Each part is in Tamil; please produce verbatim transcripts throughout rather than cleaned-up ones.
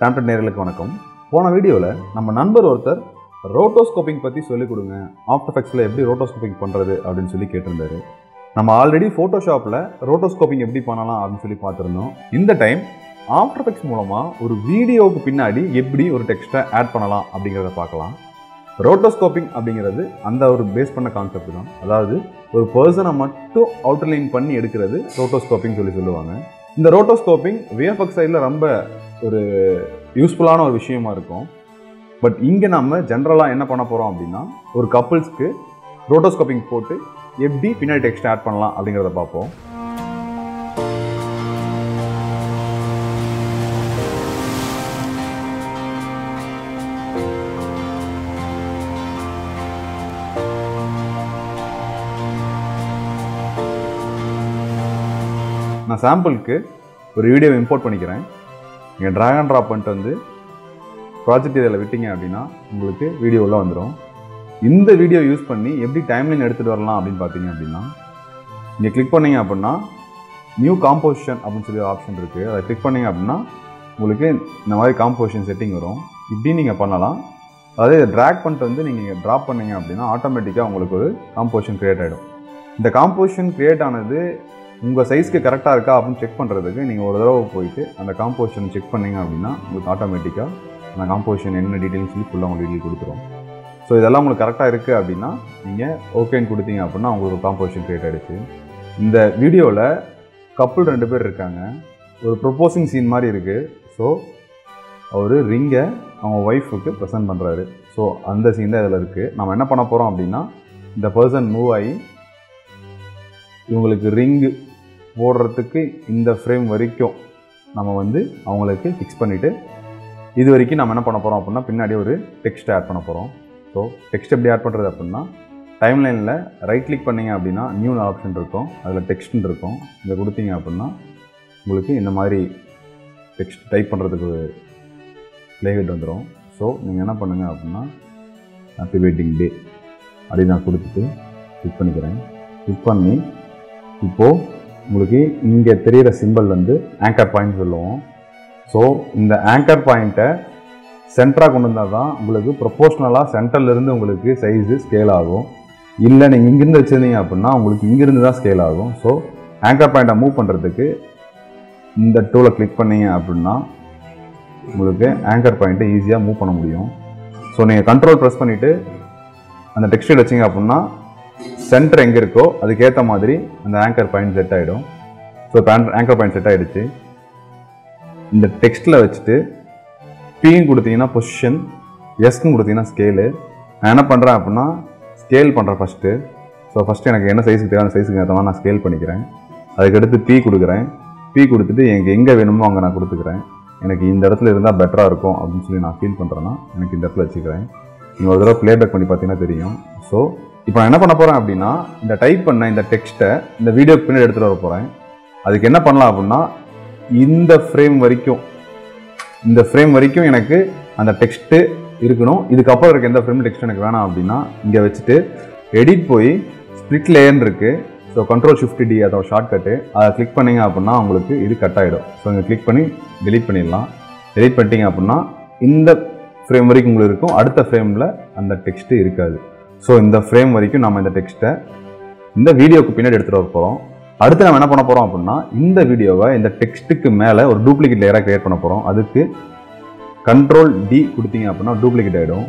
Prompted நேயர்களுக்கு வணக்கம். போன வீடியோல நம்ம நண்பர் ஒருத்தர் ரோட்டோஸ்கோப்பிங் பத்தி சொல்லி கொடுங்க. After Effectsல எப்படி ரோட்டோஸ்கோப்பிங் பண்றது அப்படினு சொல்லி கேட்டிருந்தாரு. நம்ம ஆல்ரெடி Photoshopல ரோட்டோஸ்கோப்பிங் எப்படி பண்ணலாம் அப்படினு சொல்லி பார்த்திருந்தோம். இந்த டைம் After Effects மூலமா ஒரு வீடியோக்கு பின்னாடி எப்படி ஒரு டெக்ஸ்டை ஆட் பண்ணலாம் அப்படிங்கறத பார்க்கலாம். ரோட்டோஸ்கோப்பிங் அப்படிங்கிறது அந்த ஒரு பேஸ் பண்ண கான்செப்ட் தான். அதாவது ஒரு பர்சனை மட்டும் அவுட்லைன் பண்ணி எடுக்கிறது ரோட்டோஸ்கோப்பிங் சொல்லி சொல்லுவாங்க. இந்த ரோட்டோஸ்கோப்பிங் V F X சைடுல ரொம்ப ஒரு யூஸ்ஃபுல்லான ஒரு விஷயமா இருக்கும். பட் இங்க நம்ம ஜெனரலா என்ன பண்ண போறோம் அப்படின்னா ஒரு கப்பிள்ஸ்க்கு ரோட்டோஸ்கோப்பிங் போட்டு எப்படி பின்னாடி டெக்ஸ்ட் ஆட் பண்ணலாம் அப்படிங்கறத பார்ப்போம். நான் சாம்பிளுக்கு ஒரு வீடியோ இம்போர்ட் பண்ணிக்கிறேன். நீங்கள் ட்ராக் அண்ட் ட்ராப் பண்ணிட்டு வந்து ப்ராஜெக்ட் இதில் விட்டீங்க அப்படின்னா உங்களுக்கு வீடியோ உள்ளே வந்துடும். இந்த வீடியோ யூஸ் பண்ணி எப்படி டைம்லைன் எடுத்துகிட்டு வரலாம் அப்படின்னு பார்த்தீங்க அப்படின்னா நீங்கள் கிளிக் பண்ணிங்க அப்படின்னா நியூ காம்போசிஷன் அப்படின்னு சொல்லி ஆப்ஷன் இருக்குது. அதை கிளிக் பண்ணிங்க அப்படின்னா உங்களுக்கு இந்த மாதிரி காம்போசிஷன் செட்டிங் வரும். இப்படி நீங்கள் பண்ணலாம். அதாவது இதை ட்ராக் பண்ணிட்டு வந்து நீங்கள் ட்ராப் பண்ணிங்க அப்படின்னா ஆட்டோமேட்டிக்காக உங்களுக்கு ஒரு காம்போசிஷன் க்ரியேட் ஆகிடும். இந்த காம்போசிஷன் க்ரியேட் ஆனது உங்கள் சைஸ்க்கு கரெக்டாக இருக்கா அப்படின்னு செக் பண்ணுறதுக்கு நீங்கள் ஒரு தடவை போயிட்டு அந்த காம்போசிஷன் செக் பண்ணிங்க அப்படின்னா உங்களுக்கு ஆட்டோமேட்டிக்காக அந்த காம்போசிஷன் என்ன டீட்டெயில்ஸ் சொல்லி ஃபுல்லாக உங்களுக்கு டீட்டெயில் கொடுத்துரும். ஸோ இதெல்லாம் உங்களுக்கு கரெக்டாக இருக்குது அப்படின்னா நீங்கள் ஓகேன்னு கொடுத்தீங்க அப்படின்னா உங்களுக்கு காம்போசிஷன் க்ரியேட் ஆகிடுச்சு. இந்த வீடியோவில் கப்புள் ரெண்டு பேர் இருக்காங்க. ஒரு ப்ரொப்போசிங் சீன் மாதிரி இருக்குது. ஸோ அவர் ரிங்கை அவங்க ஒய்ஃபுக்கு ப்ரெசென்ட் பண்ணுறாரு. ஸோ அந்த சீன் தான் இதில் இருக்குது. நம்ம என்ன பண்ண போகிறோம் அப்படின்னா இந்த பர்சன் மூவ் ஆகி இவங்களுக்கு ரிங்கு போடுறதுக்கு இந்த ஃப்ரேம் வரைக்கும் நம்ம வந்து அவங்களுக்கு ஃபிக்ஸ் பண்ணிவிட்டு இது வரைக்கும் நம்ம என்ன பண்ண போகிறோம் அப்படின்னா பின்னாடி ஒரு டெக்ஸ்ட் ஆட் பண்ண போகிறோம். ஸோ டெக்ஸ்ட் எப்படி ஆட் பண்ணுறது அப்படின்னா டைம்லைனில் ரைட் கிளிக் பண்ணிங்க அப்படின்னா நியூ ஆப்ஷன் இருக்கும். அதில் டெக்ஸ்ட்னு இருக்கும். இதை கொடுத்தீங்க அப்படின்னா உங்களுக்கு இந்த மாதிரி டெக்ஸ்ட் டைப் பண்ணுறதுக்கு லேஹெட் வந்துடும். ஸோ நீங்கள் என்ன பண்ணுங்கள் அப்படின்னா ஹாப்பி வெட்டிங் டே அப்படின்னு நான் கொடுத்துட்டு கிளிக் பண்ணிக்கிறேன். கிளிக் பண்ணி இப்போது உங்களுக்கு இங்கே தெரிகிற சிம்பிள் வந்து ஆங்கர் பாயிண்ட் சொல்லுவோம். ஸோ இந்த ஆங்கர் பாயிண்ட்டை சென்டராக கொண்டு வந்தால் தான் உங்களுக்கு ப்ரொப்போஷ்னலாக சென்டர்லேருந்து உங்களுக்கு சைஸு ஸ்கேல் ஆகும். இல்லை நீங்கள் இங்கேருந்து வச்சுருந்தீங்க அப்படின்னா உங்களுக்கு இங்கேருந்து தான் ஸ்கேல் ஆகும். ஸோ ஆங்கர் பாயிண்ட்டை மூவ் பண்ணுறதுக்கு இந்த டூலை கிளிக் பண்ணிங்க அப்படின்னா உங்களுக்கு ஆங்கர் பாயிண்ட்டை ஈஸியாக மூவ் பண்ண முடியும். ஸோ நீங்கள் கண்ட்ரோல் ப்ரெஸ் பண்ணிவிட்டு அந்த டெக்ஸ்டைல் வச்சிங்க அப்படின்னா சென்டர் எங்கே இருக்கோ அதுக்கேற்ற மாதிரி அந்த ஆங்கர் பாயிண்ட் செட் ஆகிடும். ஸோ இப்போ ஆங்கர் பாயிண்ட் செட் ஆகிடுச்சு. இந்த டெக்ஸ்ட்டில் வச்சுட்டு பீன்னு கொடுத்தீங்கன்னா பொசிஷன், எஸ்ன்னு கொடுத்தீங்கன்னா ஸ்கேலு. நான் என்ன பண்ணுறேன் அப்படின்னா ஸ்கேல் பண்ணுறேன் ஃபஸ்ட்டு. ஸோ ஃபஸ்ட்டு எனக்கு என்ன சைஸுக்கு தேவை அந்த சைஸுக்கு ஏற்ற மாதிரி நான் ஸ்கேல் பண்ணிக்கிறேன். அதுக்கடுத்து பீ கொடுக்குறேன். பீ கொடுத்துட்டு எனக்கு எங்கே வேணுமோ அங்கே நான் கொடுத்துக்கிறேன். எனக்கு இந்த இடத்துல இருந்தால் பெட்டராக இருக்கும் அப்படின்னு சொல்லி நான் ஃபீல் பண்ணுறேன்னா எனக்கு இந்த இடத்துல வச்சுக்கிறேன். நீங்கள் ஒரு தடவை ப்ளேபேக் பண்ணி பார்த்தீங்கன்னா தெரியும். ஸோ இப்போ நான் என்ன பண்ண போகிறேன் அப்படின்னா இந்த டைப் பண்ண இந்த டெக்ஸ்ட்டை இந்த வீடியோக்கு பின்னாடி எடுத்துகிட்டு வர போகிறேன். அதுக்கு என்ன பண்ணலாம் அப்படின்னா இந்த ஃப்ரேம் வரைக்கும் இந்த ஃப்ரேம் வரைக்கும் எனக்கு அந்த டெக்ஸ்ட்டு இருக்கணும். இதுக்கப்புறம் இருக்க எந்த ஃப்ரேம் டெக்ஸ்ட் எனக்கு வேணாம் அப்படின்னா இங்கே வச்சுட்டு எடிட் போய் ஸ்ப்ளிட் லேயர்னு இருக்குது. ஸோ கண்ட்ரோல் ஷிஃப்ட் டி அதோட ஷார்ட்கட்டு. அதை கிளிக் பண்ணிங்க அப்படின்னா உங்களுக்கு இது கட் ஆகிடும். ஸோ இங்கே கிளிக் பண்ணி டெலீட் பண்ணிடலாம். டெலீட் பண்ணிட்டீங்க அப்படின்னா இந்த ஃப்ரேம் வரைக்கும் உங்களுக்கு இருக்கும். அடுத்த ஃப்ரேமில் அந்த டெக்ஸ்ட்டு இருக்காது. ஸோ இந்த ஃப்ரேம் வரைக்கும் நம்ம இந்த டெக்ஸ்ட்டை இந்த வீடியோக்கு பின்னாடி எடுத்துகிட்டு வர போகிறோம். அடுத்து நம்ம என்ன பண்ண போகிறோம் அப்படின்னா இந்த வீடியோவை இந்த டெக்ஸ்ட்டுக்கு மேலே ஒரு டூப்ளிகேட் லேயராக க்ரியேட் பண்ண போகிறோம். அதுக்கு கண்ட்ரோல் டி கொடுத்தீங்க அப்படின்னா டூப்ளிகேட் ஆகிடும்.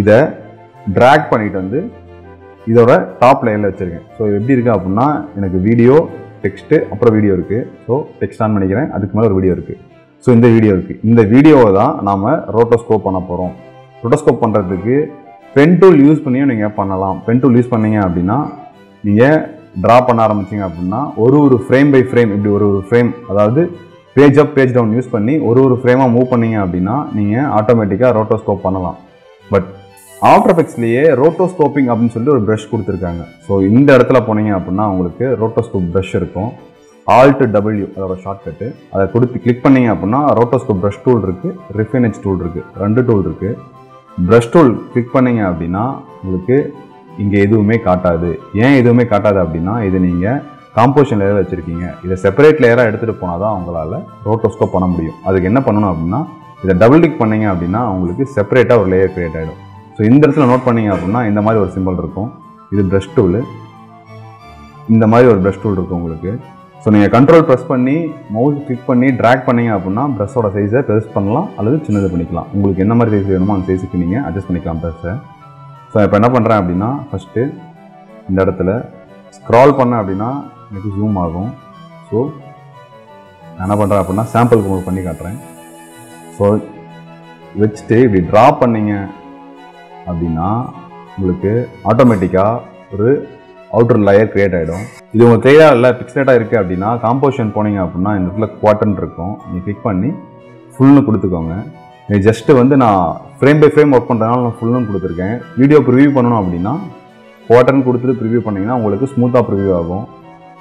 இதை ட்ராக் பண்ணிவிட்டு வந்து இதோட டாப் லேயரில் வச்சுருக்கேன். ஸோ எப்படி இருக்குது அப்படின்னா எனக்கு வீடியோ டெக்ஸ்ட்டு அப்புறம் வீடியோ இருக்குது. ஸோ டெக்ஸ்ட் ஆன் பண்ணிக்கிறேன். அதுக்கு மேலே ஒரு வீடியோ இருக்குது. ஸோ இந்த வீடியோ இருக்குது. இந்த வீடியோவை தான் நாம் ரோட்டோஸ்கோப் பண்ண போகிறோம். ரோட்டோஸ்கோப் பண்ணுறதுக்கு பென் டூல் யூஸ் பண்ணியும் நீங்கள் பண்ணலாம். பென் டூல் யூஸ் பண்ணிங்க அப்படின்னா நீங்கள் ட்ரா பண்ண ஆரம்பிச்சிங்க அப்படின்னா ஒரு ஒரு ஃப்ரேம் பை ஃப்ரேம் இப்படி ஒரு ஒரு ஃப்ரேம் அதாவது page up page down use பண்ணி ஒரு ஒரு ஃப்ரேமாக மூவ் பண்ணிங்க அப்படின்னா நீங்கள் ஆட்டோமேட்டிக்காக ரோட்டோஸ்கோப் பண்ணலாம். பட் ஆஃப்டர் எஃபெக்ட்ஸ்லேயே ரோட்டோஸ்கோப்பிங் அப்படின்னு சொல்லிட்டு ஒரு ப்ரஷ் கொடுத்துருக்காங்க. ஸோ இந்த இடத்துல போனீங்க அப்படின்னா உங்களுக்கு ரோட்டோஸ்கோப் ப்ரஷ் இருக்கும். ஆல்ட் டபிள்யூ அதோட ஷார்ட்கட்டு. அதை கொடுத்து கிளிக் பண்ணிங்க அப்படின்னா ரோட்டோஸ்கோப் ப்ரஷ் டூல் இருக்குது, ரிஃபைனேஜ் டூல் இருக்குது. ரெண்டு டூல் இருக்குது. ப்ரஷ் டூல் கிளிக் பண்ணிங்க அப்படின்னா உங்களுக்கு இங்கே எதுவுமே காட்டாது. ஏன் எதுவுமே காட்டாது அப்படின்னா இது நீங்கள் காம்போசிஷன் லேயரில் வச்சுருக்கீங்க. இதை செப்பரேட் லேயராக எடுத்துகிட்டு போனால் தான் அவங்களால் ரோட்டோஸ்கோப் பண்ண முடியும். அதுக்கு என்ன பண்ணணும் அப்படின்னா இதை டபுள் கிளிக் பண்ணீங்க அப்படின்னா உங்களுக்கு செப்பரேட்டாக ஒரு லேயர் கிரியேட் ஆகிடும். ஸோ இந்த இடத்துல நோட் பண்ணிங்க அப்படின்னா இந்த மாதிரி ஒரு சிம்பிள் இருக்கும். இது ப்ரஷ் டூலு, இந்த மாதிரி ஒரு ப்ரஷ் டூல் இருக்கும் உங்களுக்கு. ஸோ நீங்கள் கண்ட்ரோல் ப்ரெஸ் பண்ணி மவுஸ் கிளிக் பண்ணி ட்ராக் பண்ணிங்க அப்படின்னா ப்ரெஷ்ஷோட சைஸை பெருசு பண்ணலாம் அல்லது சின்னது பண்ணிக்கலாம். உங்களுக்கு என்ன மாதிரி சைஸ் வேணுமோ அந்த சைஸுக்கு நீங்கள் அட்ஜஸ்ட் பண்ணிக்கலாம் ப்ரெஷ்ஷை. ஸோ இப்போ என்ன பண்ணுறேன் அப்படின்னா ஃபஸ்ட்டு இந்த இடத்துல ஸ்க்ரால் பண்ணேன் அப்படின்னா எனக்கு ஜூம் ஆகும். ஸோ நான் என்ன பண்ணுறேன் அப்படின்னா சாம்பிளுக்கு மூவ் பண்ணி காட்டுறேன். ஸோ வச்சுட்டு இப்படி ட்ரா பண்ணிங்க அப்படின்னா உங்களுக்கு ஆட்டோமேட்டிக்காக ஒரு அவுட்டர் லேயர் கிரியேட் ஆகிடும். இது உங்கள் கையாக இல்லை பிக்சலேட்டாக இருக்குது அப்படின்னா காம்போசிஷன் போனீங்க அப்படின்னா இந்த இடத்துல குவாட்டன் இருக்கும். நீங்கள் கிளிக் பண்ணி ஃபுல்னு கொடுத்துக்கோங்க. நீ ஜஸ்ட்டு வந்து நான் ஃப்ரேம் பை ஃப்ரேம் ஒர்க் பண்ணுறதுனால நான் ஃபுல்லும் கொடுத்துருக்கேன். வீடியோ ப்ரிவியூ பண்ணணும் அப்படின்னா குவாட்டன் கொடுத்துட்டு ப்ரிவியூ பண்ணிங்கன்னா உங்களுக்கு ஸ்மூத்தாக ப்ரிவியூ ஆகும்.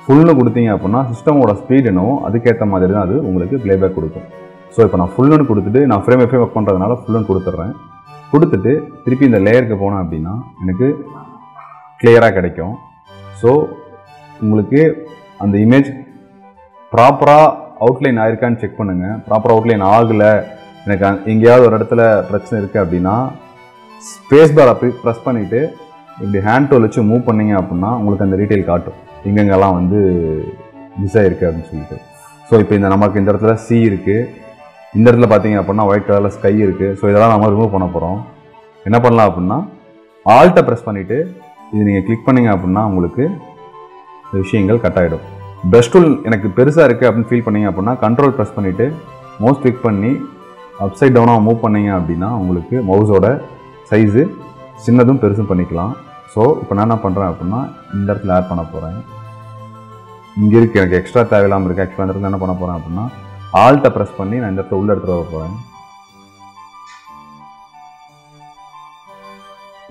ஃபுல்னு கொடுத்தீங்க அப்படின்னா சிஸ்டமோட ஸ்பீட் என்னவோ அதுக்கேற்ற மாதிரி தான் அது உங்களுக்கு ப்ளேபேக் கொடுக்கும். ஸோ இப்போ நான் ஃபுல்லுன்னு கொடுத்துட்டு நான் ஃப்ரேம் பை ஃப்ரேம் ஒர்க் பண்ணுறதுனால ஃபுல்லுன்னு கொடுத்துட்றேன். கொடுத்துட்டு திருப்பி இந்த லேயருக்கு போனேன் அப்படின்னா எனக்கு கிளியராக கிடைக்கும். ஸோ உங்களுக்கு அந்த இமேஜ் ப்ராப்பராக அவுட்லைன் ஆகிருக்கான்னு செக் பண்ணுங்கள். ப்ராப்பராக அவுட்லைன் ஆகலை, எனக்கு எங்கேயாவது ஒரு இடத்துல பிரச்சனை இருக்குது அப்படின்னா ஸ்பேஸ் பாரை ப்ரெஸ் பண்ணிவிட்டு இப்படி ஹேண்ட் டூல் வச்சு மூவ் பண்ணிங்க அப்படின்னா உங்களுக்கு அந்த டீட்டெயில் காட்டும் எங்கெங்கெல்லாம் வந்து மிஸ் ஆகிருக்கு அப்படின்னு சொல்லிட்டு. ஸோ இப்போ இந்த நமக்கு இந்த இடத்துல சி இருக்குது, இந்த இடத்துல பார்த்தீங்க அப்படின்னா ஒயிட் கலரில் ஸ்கை இருக்குது. ஸோ இதெல்லாம் நம்ம ரிமூவ் பண்ண போகிறோம். என்ன பண்ணலாம் அப்படின்னா ஆல்ட்டை ப்ரெஸ் பண்ணிவிட்டு இது நீங்கள் கிளிக் பண்ணிங்க அப்படின்னா உங்களுக்கு விஷயங்கள் கட் ஆகிடும். ப்ரஷ் டூல் எனக்கு பெருசாக இருக்குது அப்படின்னு ஃபீல் பண்ணிங்க அப்படின்னா கண்ட்ரோல் ப்ரெஸ் பண்ணிவிட்டு மவுஸ் கிளிக் பண்ணி அப்சைட் டவுனாக மூவ் பண்ணிங்க அப்படின்னா உங்களுக்கு மவுஸோட சைஸு சின்னதும் பெருசும் பண்ணிக்கலாம். ஸோ இப்போ நான் என்ன பண்ணுறேன் அப்படின்னா இந்த இடத்துல ஆட் பண்ண போகிறேன். இங்கே இருக்குது எனக்கு எக்ஸ்ட்ரா தேவையில்லாமல் இருக்குது. ஆக்சுவலாக இந்த இடத்துல என்ன பண்ண போகிறேன் அப்படின்னா ஆல்ட்டை ப்ரெஸ் பண்ணி நான் இந்த இடத்துல உள்ள இடத்துல வர போகிறேன்.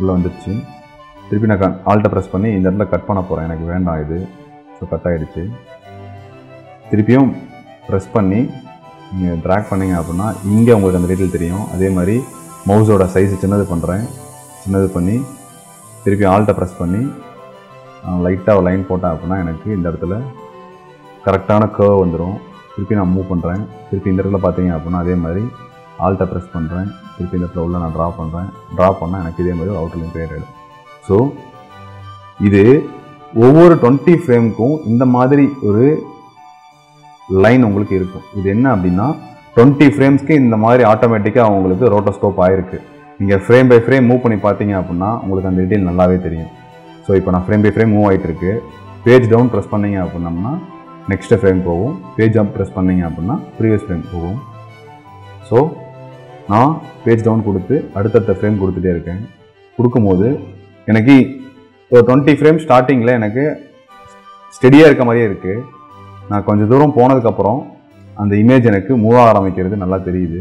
உள்ளே வந்துடுச்சு. திருப்பி நான் ஆல்ட்டை ப்ரெஸ் பண்ணி இந்த இடத்துல கட் பண்ண போகிறேன். எனக்கு வேண்டாம் இது. ஸோ கட் ஆகிடுச்சு. திருப்பியும் ப்ரெஸ் பண்ணி நீங்கள் ட்ராக் பண்ணிங்க அப்படின்னா இங்கே உங்களுக்கு அந்த டீட்டெயில் தெரியும். அதே மாதிரி மவுஸோட சைஸு சின்னது பண்ணுறேன். சின்னது பண்ணி திருப்பி ஆல்ட்டை ப்ரெஸ் பண்ணி லைட்டாக லைன் போட்டேன் அப்படின்னா எனக்கு இந்த இடத்துல கரெக்டான கர்வ் வந்துடும். திருப்பி நான் மூவ் பண்ணுறேன். திருப்பி இந்த இடத்துல பார்த்தீங்க அப்படின்னா அதே மாதிரி ஆல்ட்டை ப்ரெஸ் பண்ணுறேன். திருப்பி இந்த இடத்துல உள்ள நான் ட்ரா பண்ணுறேன். ட்ரா பண்ணால் எனக்கு இதே மாதிரி அவுட்லைன் கிரியேட் ஆகிடும். ஸோ இது ஒவ்வொரு டுவெண்ட்டி ஃப்ரேமுக்கும் இந்த மாதிரி ஒரு லைன் உங்களுக்கு இருக்கும். இது என்ன அப்படின்னா டுவெண்ட்டி ஃப்ரேம்ஸ்க்கு இந்த மாதிரி ஆட்டோமேட்டிக்காக உங்களுக்கு ரோட்டோஸ்கோப் ஆகிருக்கு. நீங்கள் ஃப்ரேம் பை ஃப்ரேம் மூவ் பண்ணி பார்த்தீங்க அப்படின்னா உங்களுக்கு அந்த டீட்டெயில் நல்லாவே தெரியும். ஸோ இப்போ நான் ஃப்ரேம் பை ஃப்ரேம் மூவ் ஆகிட்டு இருக்கு. பேஜ் டவுன் ப்ரெஸ் பண்ணிங்க அப்படின்னம்னா நெக்ஸ்ட்டு ஃப்ரேம் போகும். பேஜ் அப் ப்ரெஸ் பண்ணிங்க அப்படின்னா ப்ரீவியஸ் ஃப்ரேம் போகும். ஸோ நான் பேஜ் டவுன் கொடுத்து அடுத்தடுத்த ஃப்ரேம் கொடுத்துட்டே இருக்கேன். கொடுக்கும்போது எனக்கு ஒரு டுவெண்ட்டி ஃப்ரேம் ஸ்டார்டிங்கில் எனக்கு ஸ்டெடியாக இருக்க மாதிரியே இருக்குது. நான் கொஞ்சம் தூரம் போனதுக்கப்புறம் அந்த இமேஜ் எனக்கு மூவ் ஆரம்பிக்கிறது நல்லா தெரியுது.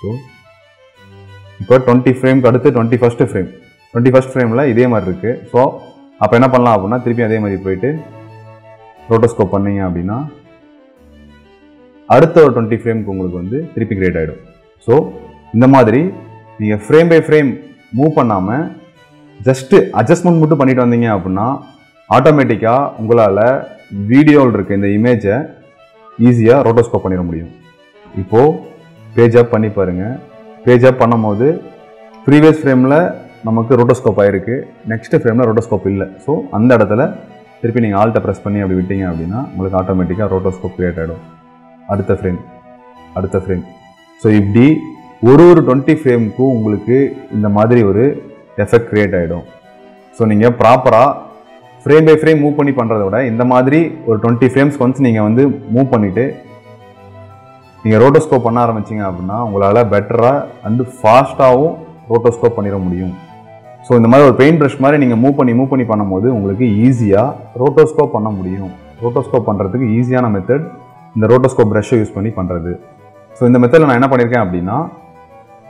ஸோ இப்போ டுவெண்ட்டி ஃப்ரேம்க்கு அடுத்து twenty first frame twenty first ஃப்ரேமில் இதே மாதிரி இருக்குது. ஸோ அப்போ என்ன பண்ணலாம் அப்படின்னா திருப்பி அதே மாதிரி போயிட்டு ரோட்டோஸ்கோப் பண்ணிங்க அப்படின்னா அடுத்த ஒரு டுவெண்ட்டி ஃப்ரேம்க்கு உங்களுக்கு வந்து திருப்பி கிரியேட் ஆகிடும். ஸோ இந்த மாதிரி நீங்கள் ஃப்ரேம் பை ஃப்ரேம் மூவ் பண்ணாமல் ஜஸ்ட்டு அட்ஜஸ்ட்மெண்ட் மட்டும் பண்ணிட்டு வந்தீங்க அப்படின்னா ஆட்டோமேட்டிக்காக உங்களால் வீடியோவில் இருக்க இந்த இமேஜை ஈஸியாக ரோட்டோஸ்கோப் பண்ணிட முடியும். இப்போது பேஜ் அப் பண்ணி பாருங்கள். பேஜ் அப் பண்ணும்போது ப்ரீவியஸ் ஃப்ரேமில் நமக்கு ரோட்டோஸ்கோப் ஆகிருக்கு, நெக்ஸ்ட்டு ஃப்ரேமில் ரோட்டோஸ்கோப் இல்லை. ஸோ அந்த இடத்துல திருப்பி நீங்கள் ஆல்ட்டை ப்ரெஸ் பண்ணி அப்படி விட்டீங்க அப்படின்னா உங்களுக்கு ஆட்டோமேட்டிக்காக ரோட்டோஸ்கோப் கிரியேட் ஆகிடும். அடுத்த ஃப்ரேம் அடுத்த ஃப்ரேம் ஸோ இப்படி ஒரு ஒரு டுவெண்ட்டி ஃப்ரேமுக்கும் உங்களுக்கு இந்த மாதிரி ஒரு எஃபெக்ட் கிரியேட் ஆகிடும். ஸோ நீங்கள் ப்ராப்பராக ஃப்ரேம் பை ஃப்ரேம் மூவ் பண்ணி பண்ணுறத விட இந்த மாதிரி ஒரு டுவெண்ட்டி ஃப்ரேம்ஸ் ஒன்ஸ் நீங்கள் வந்து மூவ் பண்ணிவிட்டு நீங்கள் ரோட்டோஸ்கோப் பண்ண ஆரம்பிச்சிங்க அப்படின்னா உங்களால் பெட்டராக அண்டு ஃபாஸ்ட்டாகவும் ரோட்டோஸ்கோப் பண்ணிட முடியும். ஸோ இந்த மாதிரி ஒரு பெயிண்ட் ப்ரஷ் மாதிரி நீங்கள் மூவ் பண்ணி மூவ் பண்ணி பண்ணும்போது உங்களுக்கு ஈஸியாக ரோட்டோஸ்கோப் பண்ண முடியும். ரோட்டோஸ்கோப் பண்ணுறதுக்கு ஈஸியான மெத்தட் இந்த ரோட்டோஸ்கோப் ப்ரஷ்ஷை யூஸ் பண்ணி பண்ணுறது. ஸோ இந்த மெத்தடில் நான் என்ன பண்ணியிருக்கேன் அப்படின்னா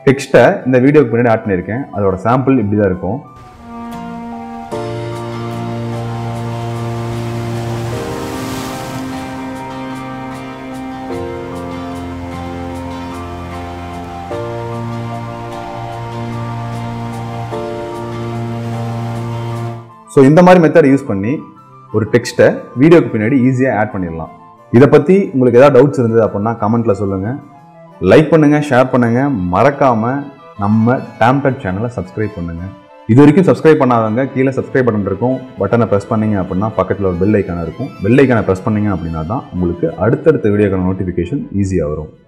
டெக்ஸ்ட்டை இந்த வீடியோக்கு முன்னாடி ஆட் பண்ணியிருக்கேன். அதோட சாம்பிள் இப்படி தான் இருக்கும். ஸோ இந்த மாதிரி மெத்தட் யூஸ் பண்ணி ஒரு டெக்ஸ்ட்டை வீடியோக்கு பின்னாடி ஈஸியாக ஆட் பண்ணிடலாம். இதை பற்றி உங்களுக்கு ஏதாவது டவுட்ஸ் இருந்தது அப்படின்னா கமெண்ட்டில் சொல்லுங்கள். லைக் பண்ணுங்க, ஷேர் பண்ணுங்க, மறக்காம நம்ம டேம்ப்ளட் சேனலை சப்ஸ்கிரைப் பண்ணுங்க. இது வரைக்கும் சப்ஸ்கிரைப் பண்ணாதவங்க கீழே சப்ஸ்கிரைப் பட்டன் இருக்கும், பட்டனை ப்ரெஸ் பண்ணிங்க அப்படின்னா பக்கத்தில் ஒரு பெல் ஐக்கான இருக்கும். பெல் ஐக்கானை ப்ரெஸ் பண்ணிங்க அப்படின்னா தான் உங்களுக்கு அடுத்தடுத்த வீடியோக்கான நோட்டிஃபிகேஷன் ஈஸியாக வரும்.